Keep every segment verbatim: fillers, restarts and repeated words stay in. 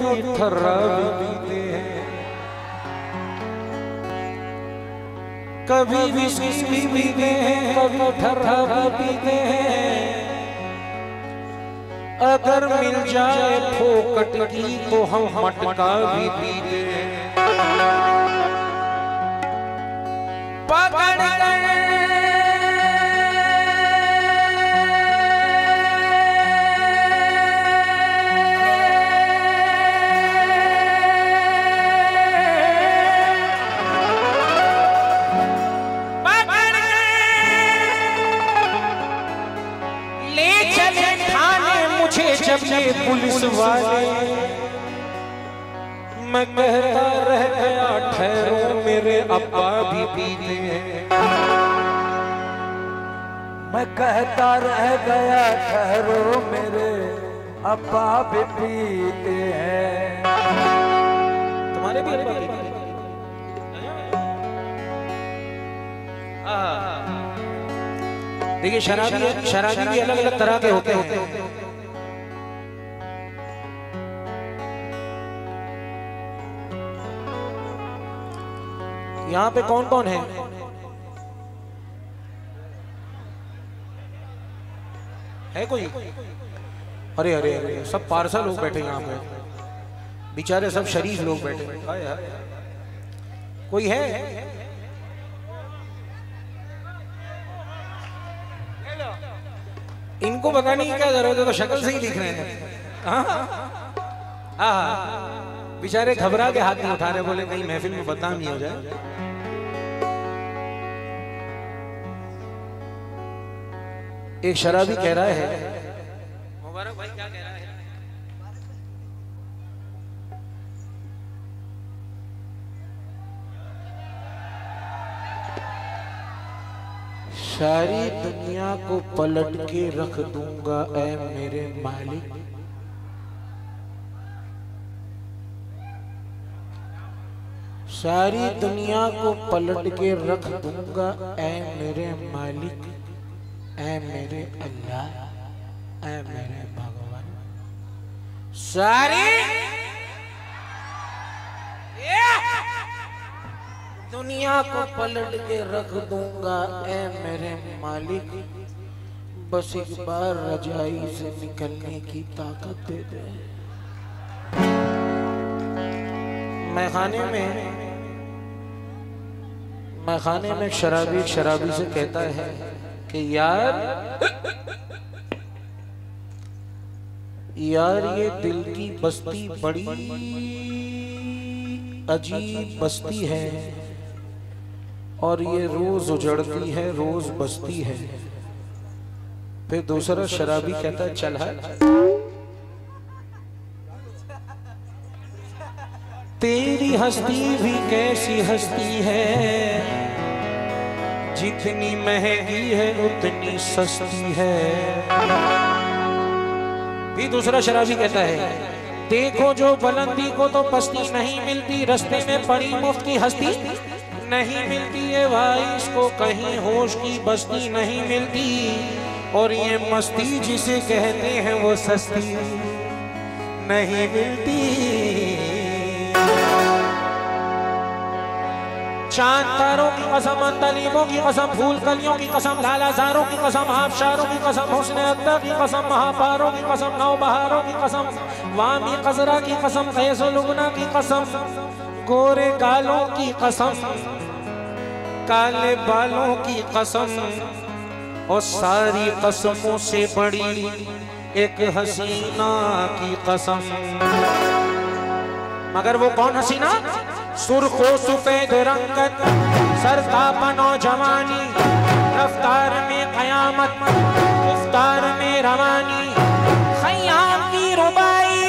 भी थर्रा भी पीते हैं, कभी विस्की पीते हैं, कभी थर्रा भी पीते हैं। अगर मिल जाए फोकट की तो हम मटका भी पीते हैं। पकड़ पुलिस वाले, मैं कहता रह गया ठहरो मेरे अब्बा भी पीते हैं। मैं कहता रह गया ठहरो मेरे अब्बा भी पीते हैं। तुम्हारे भी अब्बा पीते हैं। देखिए शराबी शराबी भी अलग अलग तरह के होते हैं। यहाँ पे कौन कौन है? है कोई? अरे अरे अरे सब पार्सल लोग बैठे यहाँ पे, बेचारे सब शरीफ लोग बैठे। कोई है? इनको पता नहीं क्या जरूरत है, तो शक्ल से ही दिख रहे हैं। बेचारे घबरा के हाथ नहीं उठा रहे, बोले कहीं महफिल में बदनामी हो जाए। एक शराबी कह रहा है, मुबारक भाई क्या कह रहा है? सारी दुनिया को पलट के रख दूंगा ऐ मेरे मालिक, सारी दुनिया को पलट के रख दूंगा ऐ मेरे मालिक, ऐ मेरे अल्लाह, ऐ मेरे भगवान। सारी दुनिया को पलट के रख दूंगा ऐ मेरे मालिक, बस एक बार रजाई से निकलने की ताकत दे दे। मैं खाने में मैं खाने में शराबी शराबी से कहता है कि यार यार ये दिल की बस्ती बड़ी अजीब बस्ती है, और ये रोज उजड़ती है, रोज बस्ती है। फिर दूसरा शराबी कहता है चल हट, तेरी हस्ती भी कैसी हस्ती है, जितनी महंगी है उतनी सस्ती है। भी दूसरा शराबी कहता है देखो जो बुलंदी को तो पस्ती नहीं मिलती, रास्ते में पड़ी मुफ्त की हस्ती नहीं मिलती है भाई, इसको कहीं होश की बस्ती नहीं मिलती, और ये मस्ती जिसे कहते हैं वो सस्ती नहीं मिलती। चांद तारों की कसम, अंतलीबों की कसम, फूल कलियों की कसम, लालाजारों की कसम, आबशारों की कसम, हुस्न अत्ता की कसम, महापारों की कसम, नौबहारों की कसम, वामी कसरा की कसम, खैसुलुगना की कसम, गोरे गालों की कसम, काले बालों की कसम, और सारी कसमों से बड़ी एक हसीना की कसम। मगर वो कौन हसीना? सुर्खो सफेद रंगत, सरतापा नौजवानी, रफ्तार में कयामत, रफ्तार में रवानी, खयाम की रुबाई,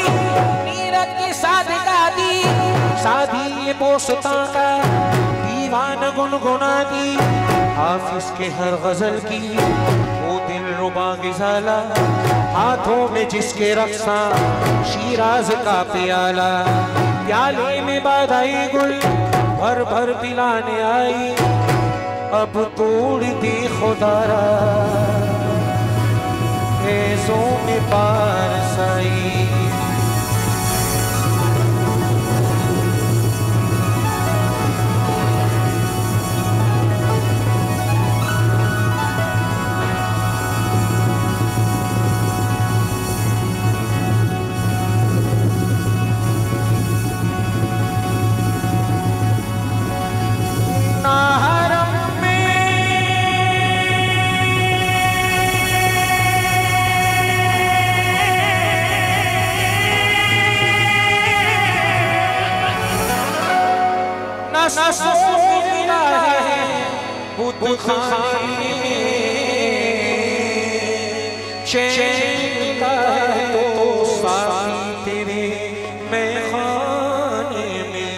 नीरत की सादगादी, शादी ये पोसता का दीवान गुनगुनाती, हाफिज के हर गजल की वो दिल रुबा ग़ज़ाला, हाथों में जिसके रक्सा शीराज का प्याला, प्याले में बाधाई गुल भर भर पिलाने आई, अब तोड़ दी खुदारा ऐसों में पारसाई। नसों मिला है बुत खाने में चैन का तो साथी तेरे मेहमाने में।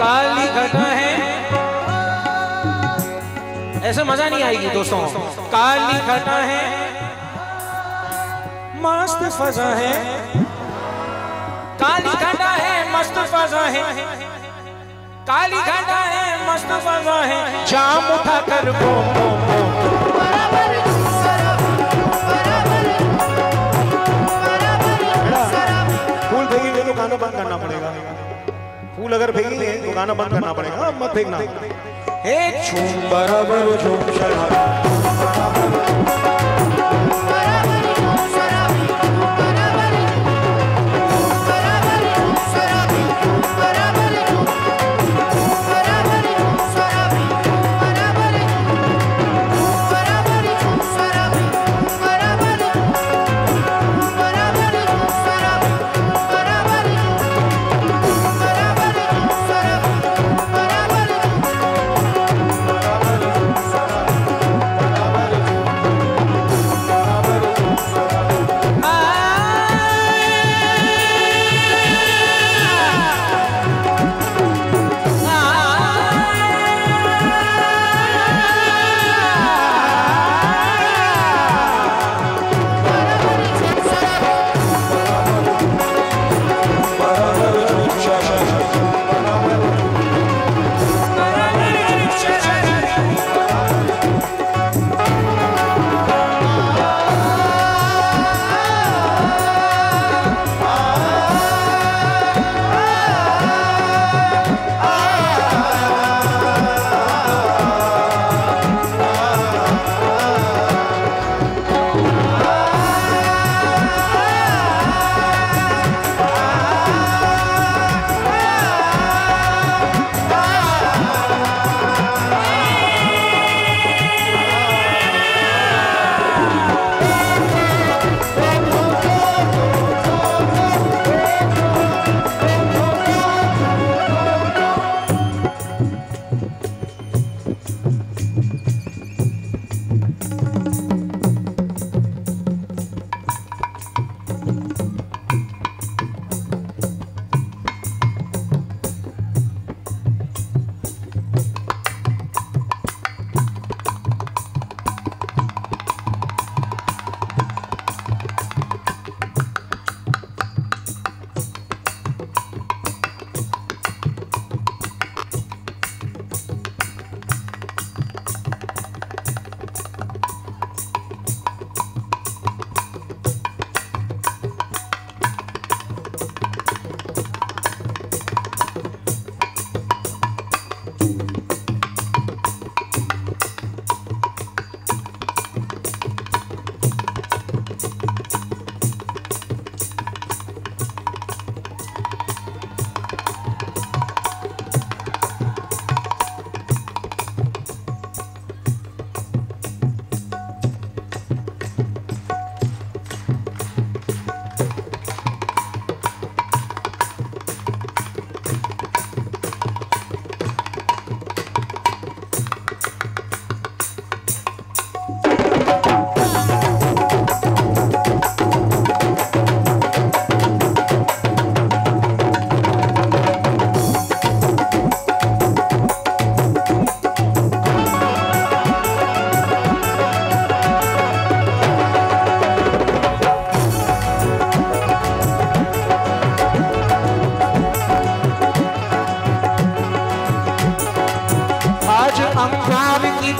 काली घटा है ऐसे मजा नहीं आएगी दोस्तों। काली घटा है मस्त फजा है, काली घटा है मस्त फजा है, काली घटा है मस्त फजा है। जाम उठा कर बो बो फूल फेंकी तो गाना बंद करना पड़ेगा। फूल अगर फेंकी है तो गाना बंद करना पड़ेगा, मत फेंकना। हे झूम बराबर झूम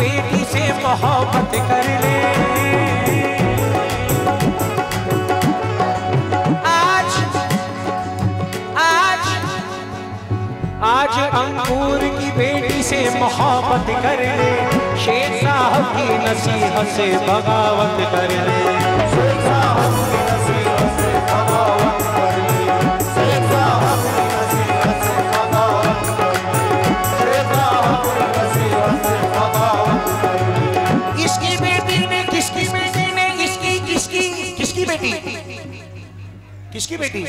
बेटी से मोहब्बत कर ले। आज आज आज अंकुर की बेटी से मोहब्बत कर ले, शेर साहब की नसीहत से बगावत कर ले। किसकी बेटी?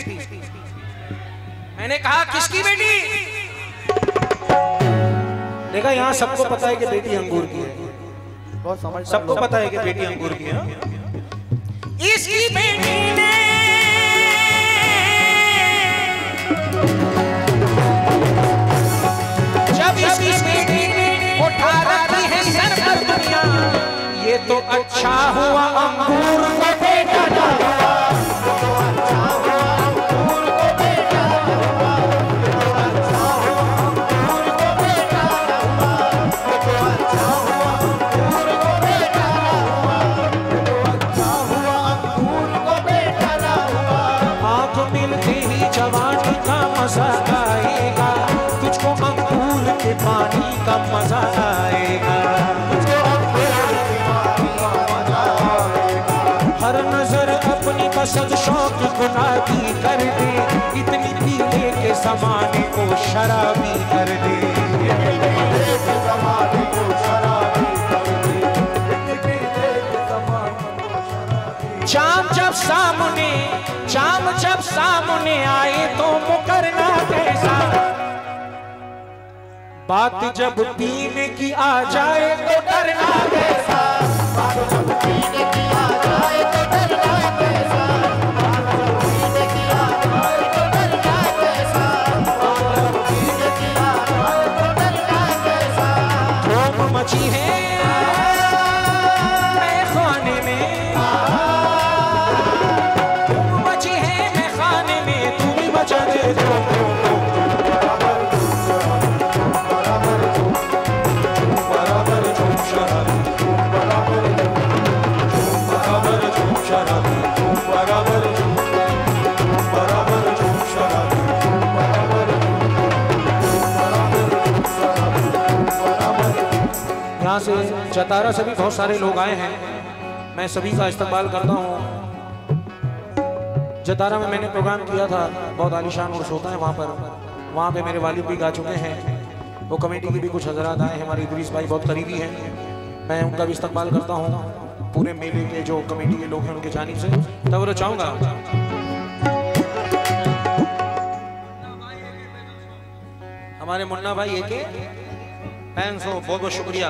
मैंने कहा किसकी बेटी? देखा यहाँ सबको पता है कि बेटी अंगूर की है, सबको पता है कि बेटी अंगूर की है। इसकी बेटी ने जब इसकी बेटी उठा रखी है सर पर दुनिया, ये तो अच्छा हुआ अंगूर को बेटा डाला। सद शौक गुनाह की कर दे, इतनी पीने के जमाने को शराबी कर दे, शाम जब सामने शाम जब सामने आए तो मुकरना कैसा, बात जब पीने की आ जाए तो डरना कैसा, बात जब पीने की आ जाए तो डरना कैसा। मची है मैं खाने में, तुम मची है मैं खाने में, तुम ही मचा दे दो। चतारा से भी बहुत सारे लोग आए हैं, मैं सभी का इस्तकबाल करता हूँ। चतारा में मैंने प्रोग्राम किया था, बहुत आलीशान उर्स होता है वहाँ पर, वहाँ पे मेरे वालिद भी गा चुके हैं, वो कमेटी के भी कुछ हजरात आए हैं, हमारे इदरीस भाई बहुत करीबी हैं, मैं उनका भी इस्तकबाल करता हूँ, पूरे मेले के जो कमेटी के लोग हैं उनके जानिब से तवज्जो चाहूँगा। हमारे मुन्ना भाई एक पैंसो बहुत बहुत शुक्रिया।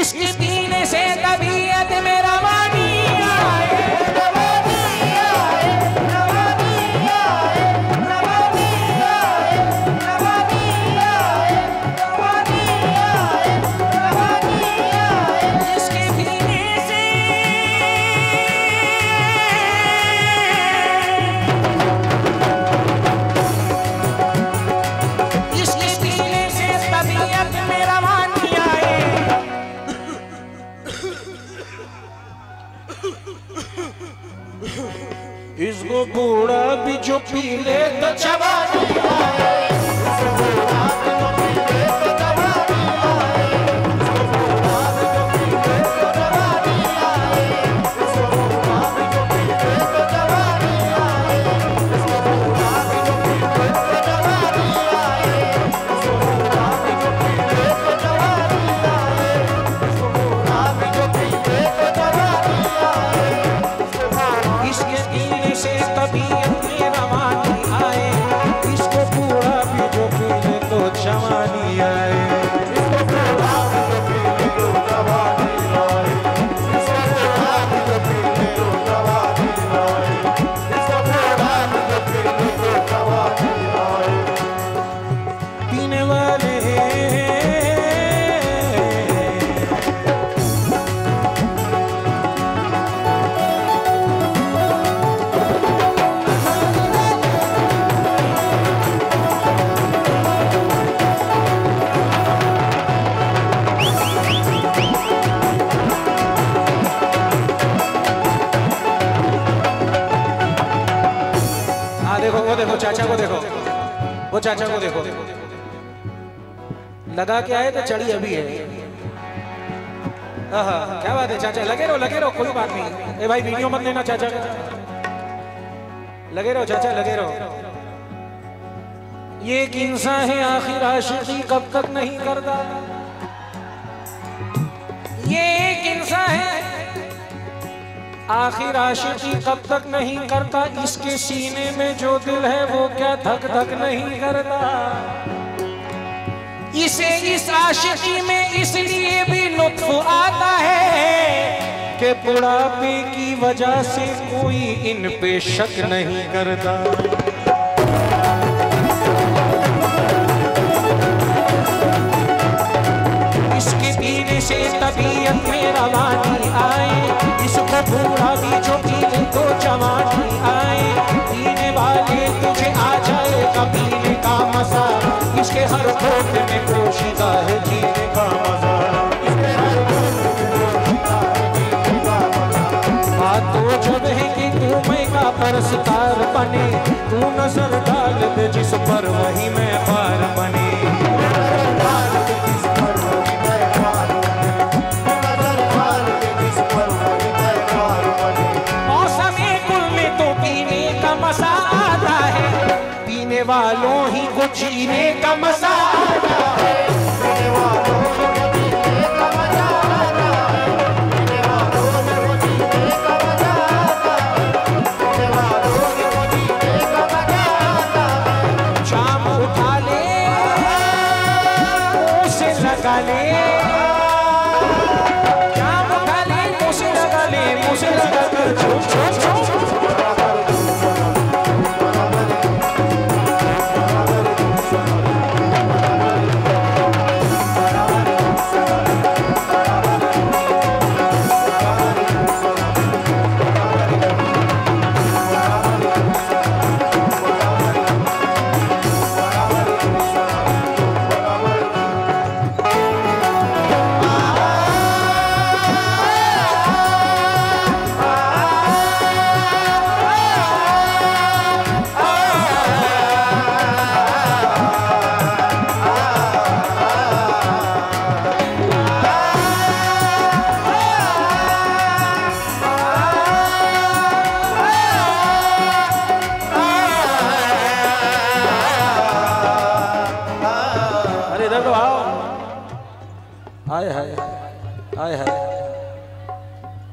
इसके पीने से तबीयत में रवानी आए, इसको देखो, चाचा को देखो, वो चाचा को देखो, लगा के आए तो चढ़ी अभी है। आहा, क्या बात है चाचा, लगे रहो लगे रहो, कोई बात नहीं। ए भाई वीडियो मत लेना चाचा का, लगे रहो चाचा लगे रहो। ये किंसा है आखिर आशिकी कब तक नहीं करता, ये किंसा है आखिर आशिकी कब तक नहीं करता, इसके सीने में जो दिल है वो क्या धक धक नहीं करता। इसे इस आशिकी में इसलिए भी लुत्फ आता है कि बुढ़ापे की वजह से कोई इन पे शक नहीं करता। इसके पीने से तबीयत में रवानी आए, इसको बूढ़ा भी जो पीने तो जवानी आए, पीने वाले तुझे आ जाए कबीले का मजा, इसके हर घोट में पोशीदा है जीने का मजा। बात तो जब है कि तू मैं का परस्तार बने, तू नजर डाल दे जिस पर वही मैं पार बने। वालों ही को जीने का मजा आता है, शाम उठा ले उसे लगा ले, शाम उठा ले उसे लगा ले, उसे लगा कर छोड़ छोड़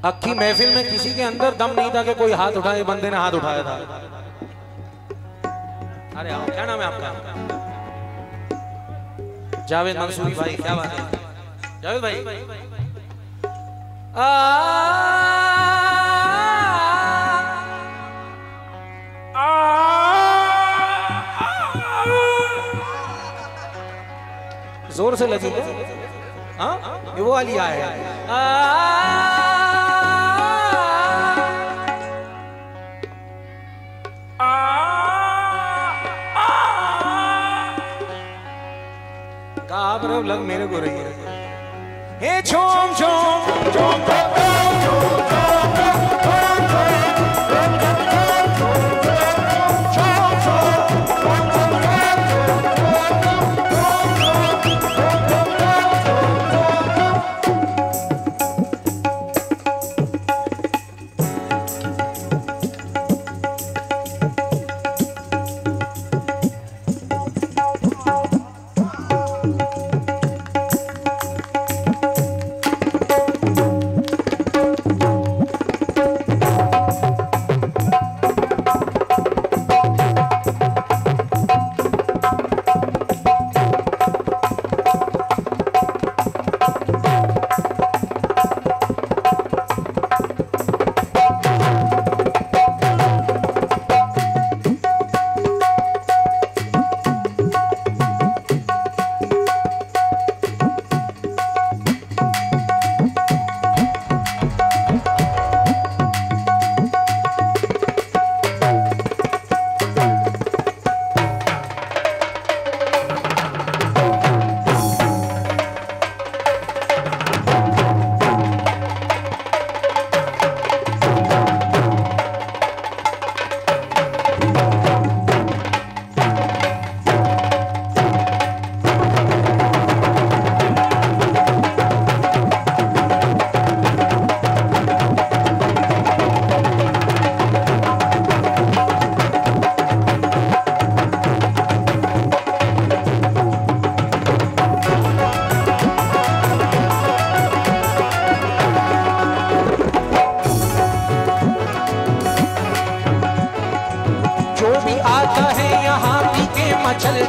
अक्की महफिल में किसी के अंदर दम नहीं था कि कोई हाथ उठाए, बंदे ने हाथ उठाया था। अरे आओ, क्या नाम है आपका? जावेद मंसूरी भाई, क्या बात है जावेद भाई। आ जोर से लगी है, ये वो वाली आया है। आप लग मेरे को रही है। हे झोम झोम झोम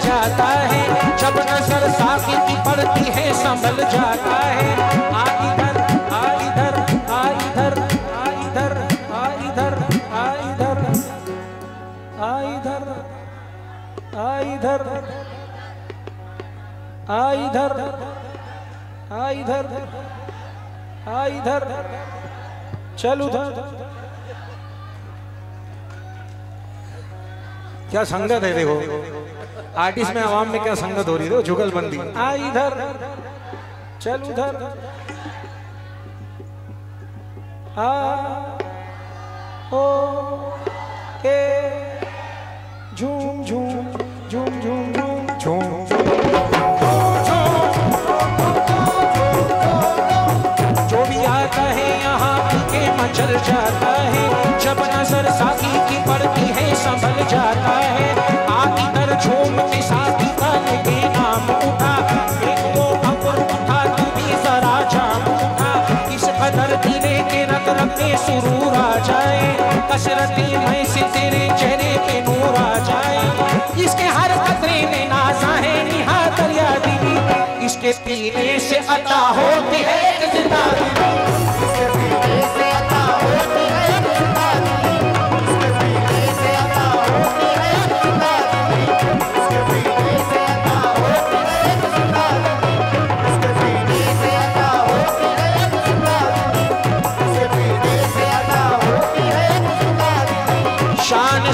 जाता है, जब नजर साकी की पड़ती है संभल जाता है। आ इधर आ इधर आ इधर आ इधर आ इधर आ इधर आ इधर आ इधर आ इधर आ इधर आ इधर चल उधर। क्या संगत है देखो, आर्टिस्ट में आवाम में क्या संगत हो रही है, जुगलबंदी। आ इधर चल उधर आ ओ ए झूम झूम झूम झूम झूम जो भी आता है यहाँ के मचल जाता है, जब नजर साकी की पड़ती है संभल जाता है। आ इधर झूम के साथी का लेके नाम उठा, एक दो अपर उठा तू भी जरा जाम उठा। इस कदर दिले के रग रग में सुरूर आ जाए, कसरती मैं से तेरे चेहरे पे नूर आ जाए। इसके हर कतरे में नाजा है निहा दरिया दी, इसके पीने से अता होती है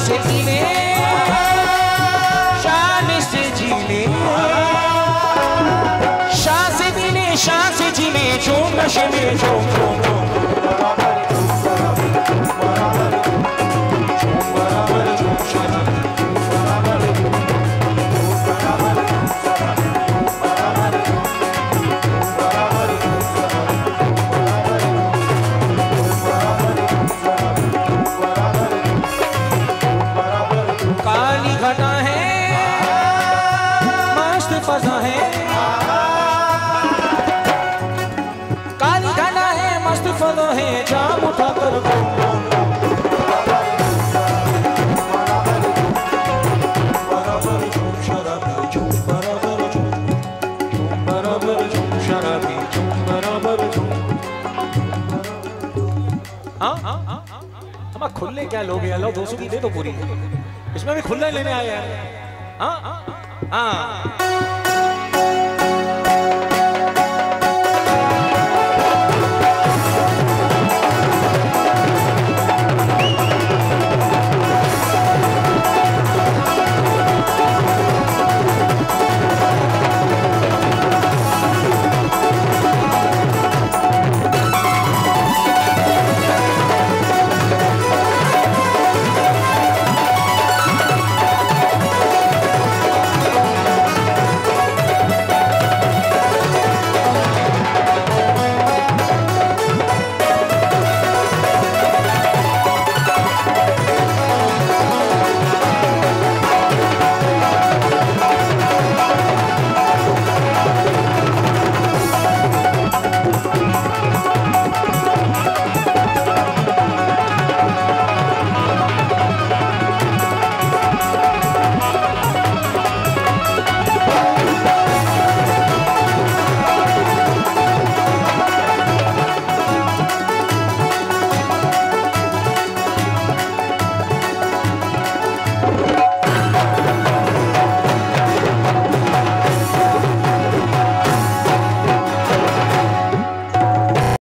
से जीने, शान से जीने, शान से जीने, शान से जीने, झूम नशे में झूम झूम झूम बराबर बराबर झूम बराबर झूम झूम बराबर झूम बराबर झूम बराबर झूम बराबर खुले क्या लोगे, अल्लाह दो सौ की दे तो पूरी, इसमें भी खुला लेने आए हैं। हाँ हाँ